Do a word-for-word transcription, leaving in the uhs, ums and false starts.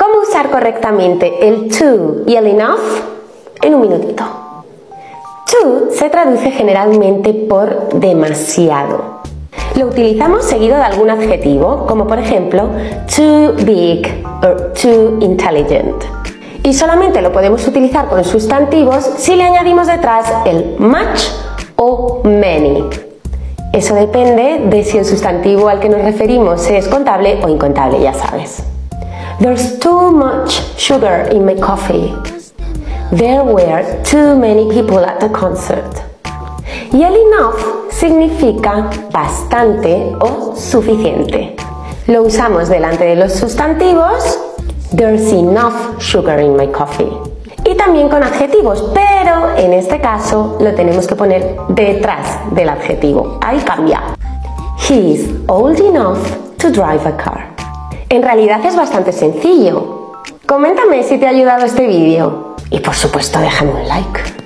¿Cómo usar correctamente el too y el enough? En un minutito. Too se traduce generalmente por demasiado. Lo utilizamos seguido de algún adjetivo, como por ejemplo too big o too intelligent. Y solamente lo podemos utilizar con sustantivos si le añadimos detrás el much o many. Eso depende de si el sustantivo al que nos referimos es contable o incontable, ya sabes. There's too much sugar in my coffee. There were too many people at the concert. Y el enough significa bastante o suficiente. Lo usamos delante de los sustantivos. There's enough sugar in my coffee. Y también con adjetivos, pero en este caso lo tenemos que poner detrás del adjetivo. Ahí cambia. He is old enough to drive a car. En realidad es bastante sencillo. Coméntame si te ha ayudado este vídeo. Y por supuesto déjame un like.